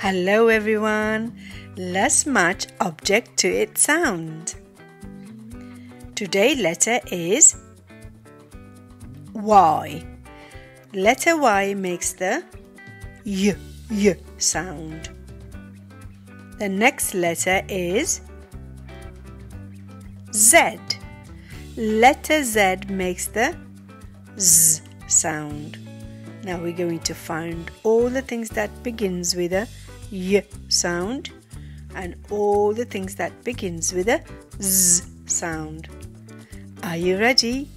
Hello everyone, let's match object to its sound. Today letter is Y. Letter Y makes the y sound. The next letter is Z. Letter Z makes the Z sound. Now we're going to find all the things that begins with a Y sound and all the things that begins with a Z sound. Are you ready?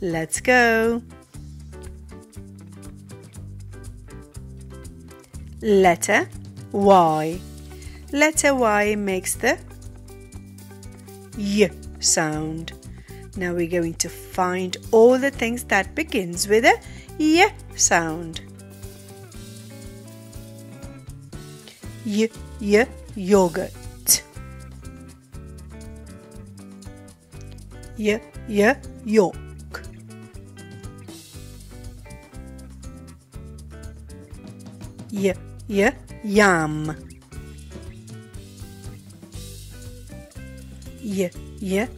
Let's go. Letter Y. Letter Y makes the Y sound. Now we're going to find all the things that begins with a Y sound. Y yogurt. Y yolk. Y yam. Y yak. Y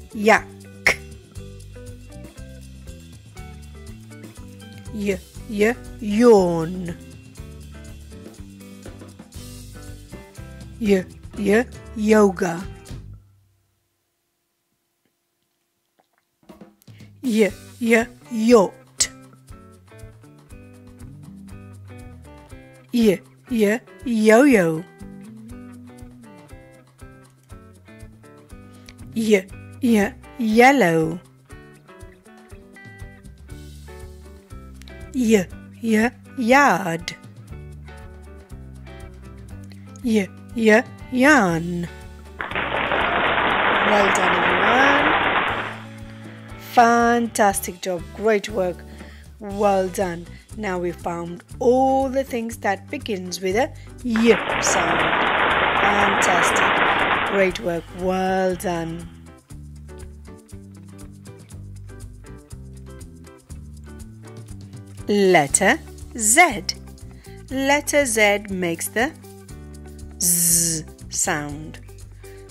yawn. Y yoga. Y yacht. Y yo-yo. Y yellow. Y yard. Y yarn. Well done everyone. Fantastic job. Great work. Well done. Now we found all the things that begins with a Y sound. Fantastic. Great work. Well done. Letter Z. Letter Z makes the Z sound.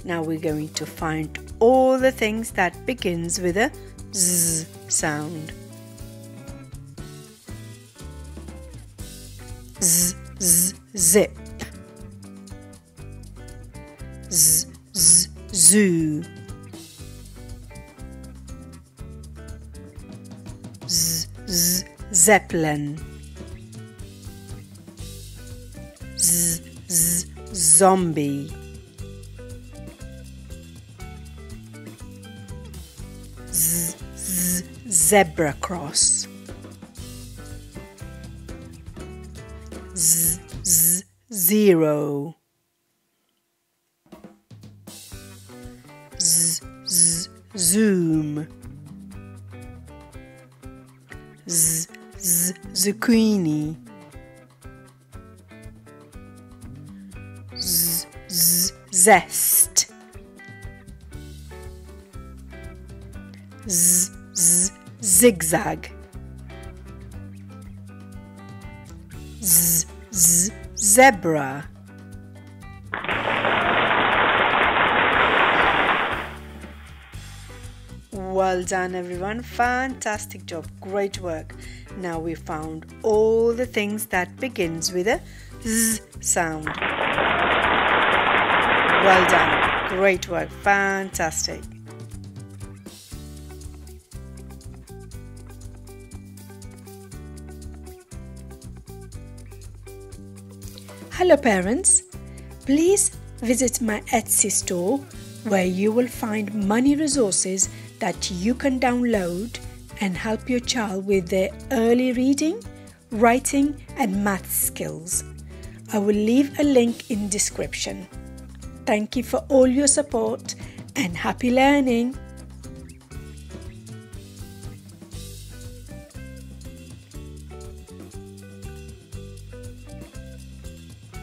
Now we're going to find all the things that begins with a Z sound. Z, z zip. Z, z zoo. Z, z zeppelin. Z, z zombie. Z, z zebra cross. Z, z zero. Z, z zoom. Z, z zucchini. Z, z zest. Z, z zigzag. Z, z zebra. Well done everyone, fantastic job, great work. Now we found all the things that begins with a Z sound. Well done, great work, fantastic. Hello parents, please visit my Etsy store where you will find many resources that you can download and help your child with their early reading, writing and math skills. I will leave a link in description. Thank you for all your support and happy learning.